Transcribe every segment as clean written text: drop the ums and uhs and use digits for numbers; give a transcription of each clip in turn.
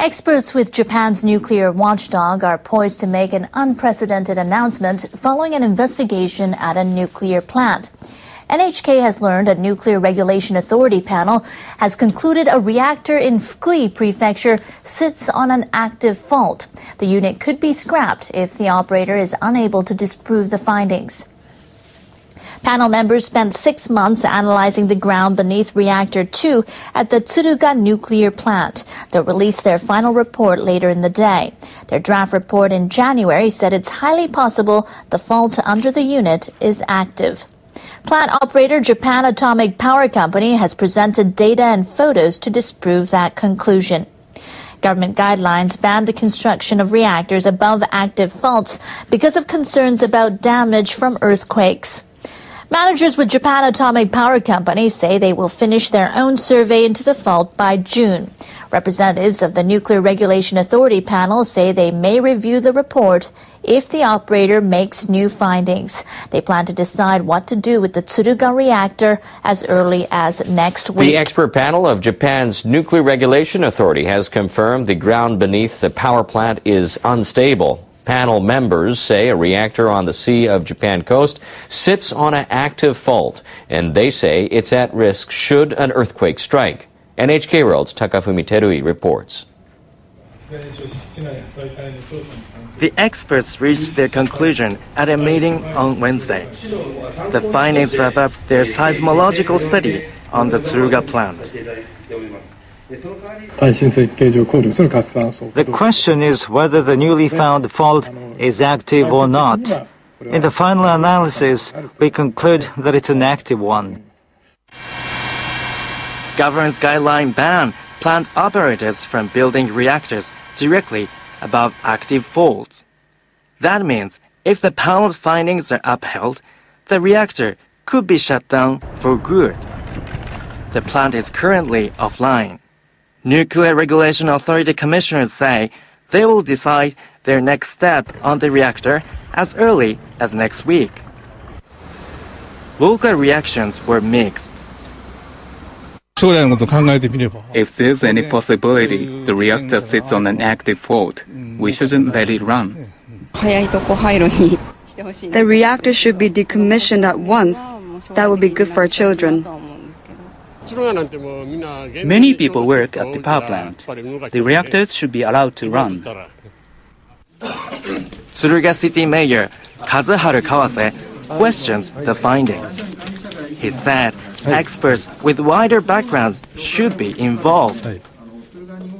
Experts with Japan's nuclear watchdog are poised to make an unprecedented announcement following an investigation at a nuclear plant. NHK has learned a Nuclear Regulation Authority panel has concluded a reactor in Fukui Prefecture sits on an active fault. The unit could be scrapped if the operator is unable to disprove the findings. Panel members spent 6 months analyzing the ground beneath Reactor 2 at the Tsuruga nuclear plant. They'll release their final report later in the day. Their draft report in January said it's highly possible the fault under the unit is active. Plant operator Japan Atomic Power Company has presented data and photos to disprove that conclusion. Government guidelines banned the construction of reactors above active faults because of concerns about damage from earthquakes. Managers with Japan Atomic Power Company say they will finish their own survey into the fault by June. Representatives of the Nuclear Regulation Authority panel say they may review the report if the operator makes new findings. They plan to decide what to do with the Tsuruga reactor as early as next week. The expert panel of Japan's Nuclear Regulation Authority has confirmed the ground beneath the power plant is unstable. Panel members say a reactor on the Sea of Japan coast sits on an active fault, and they say it's at risk should an earthquake strike. NHK World's Takafumi Terui reports. The experts reached their conclusion at a meeting on Wednesday. The findings wrap up their seismological study on the Tsuruga plant. The question is whether the newly found fault is active or not. In the final analysis, we conclude that it's an active one. Government's guideline ban plant operators from building reactors directly above active faults. That means if the panel's findings are upheld, the reactor could be shut down for good. The plant is currently offline. Nuclear Regulation Authority commissioners say they will decide their next step on the reactor as early as next week. Local reactions were mixed. If there's any possibility the reactor sits on an active fault, we shouldn't let it run. The reactor should be decommissioned at once. That would be good for our children. Many people work at the power plant. The reactors should be allowed to run. Tsuruga City Mayor Kazuharu Kawase questions the findings. He said experts with wider backgrounds should be involved.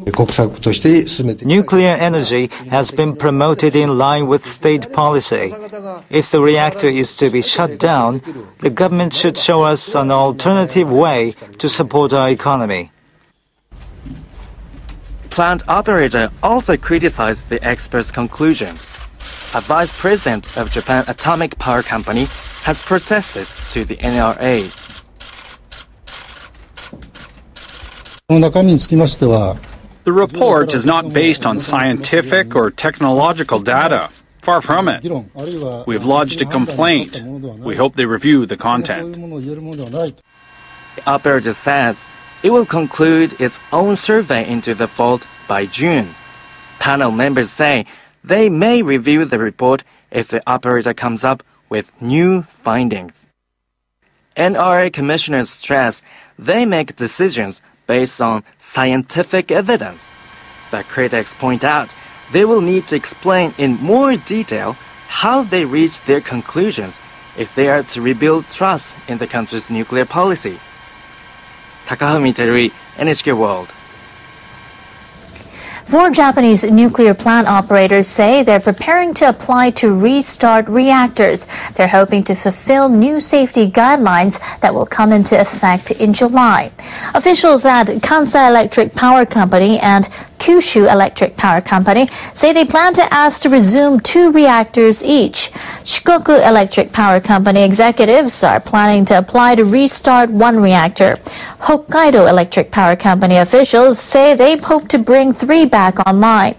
Nuclear energy has been promoted in line with state policy. If the reactor is to be shut down, the government should show us an alternative way to support our economy. Plant operator also criticized the experts' conclusion. A vice president of Japan Atomic Power Company has protested to the NRA. The report is not based on scientific or technological data. Far from it. We've lodged a complaint. We hope they review the content. The operator says it will conclude its own survey into the fault by June. Panel members say they may review the report if the operator comes up with new findings. NRA commissioners stress they make decisions based on scientific evidence. But critics point out they will need to explain in more detail how they reached their conclusions if they are to rebuild trust in the country's nuclear policy. Takafumi Terui, NHK World. Four Japanese nuclear plant operators say they're preparing to apply to restart reactors. They're hoping to fulfill new safety guidelines that will come into effect in July. Officials at Kansai Electric Power Company and Kyushu Electric Power Company say they plan to ask to resume 2 reactors each. Shikoku Electric Power Company executives are planning to apply to restart 1 reactor. Hokkaido Electric Power Company officials say they hope to bring 3 back online.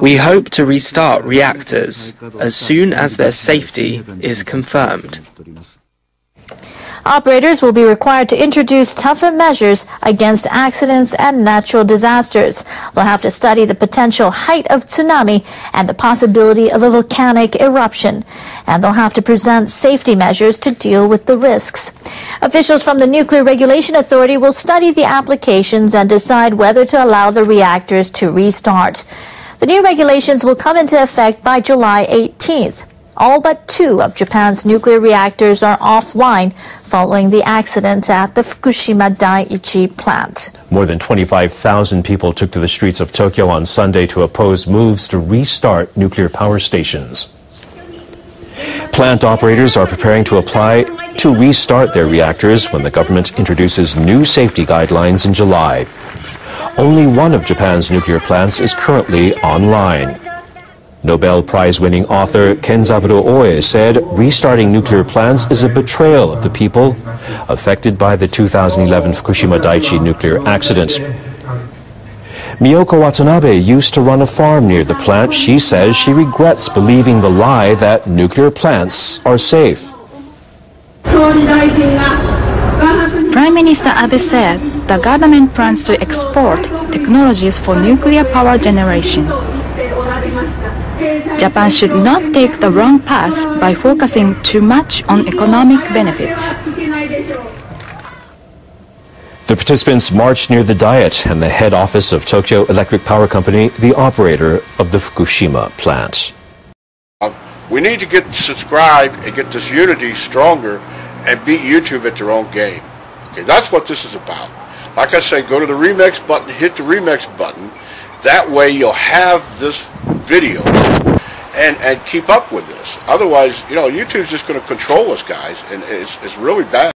We hope to restart reactors as soon as their safety is confirmed. Operators will be required to introduce tougher measures against accidents and natural disasters. They'll have to study the potential height of tsunami and the possibility of a volcanic eruption. And they'll have to present safety measures to deal with the risks. Officials from the Nuclear Regulation Authority will study the applications and decide whether to allow the reactors to restart. The new regulations will come into effect by July 18th. All but two of Japan's nuclear reactors are offline following the accident at the Fukushima Daiichi plant. More than 25,000 people took to the streets of Tokyo on Sunday to oppose moves to restart nuclear power stations. Plant operators are preparing to apply to restart their reactors when the government introduces new safety guidelines in July. Only one of Japan's nuclear plants is currently online. Nobel Prize-winning author Kenzaburo Oe said restarting nuclear plants is a betrayal of the people affected by the 2011 Fukushima Daiichi nuclear accident. Miyoko Watanabe used to run a farm near the plant. She says she regrets believing the lie that nuclear plants are safe. Prime Minister Abe said the government plans to export technologies for nuclear power generation. Japan should not take the wrong path by focusing too much on economic benefits. The participants marched near the Diet and the head office of Tokyo Electric Power Company, the operator of the Fukushima plant. We need to get subscribed and get this unity stronger and beat YouTube at their own game. Okay, that's what this is about. Like I say, go to the remix button, hit the remix button. That way you'll have this video and keep up with this. Otherwise, you know, YouTube's just going to control us, guys, and it's really bad.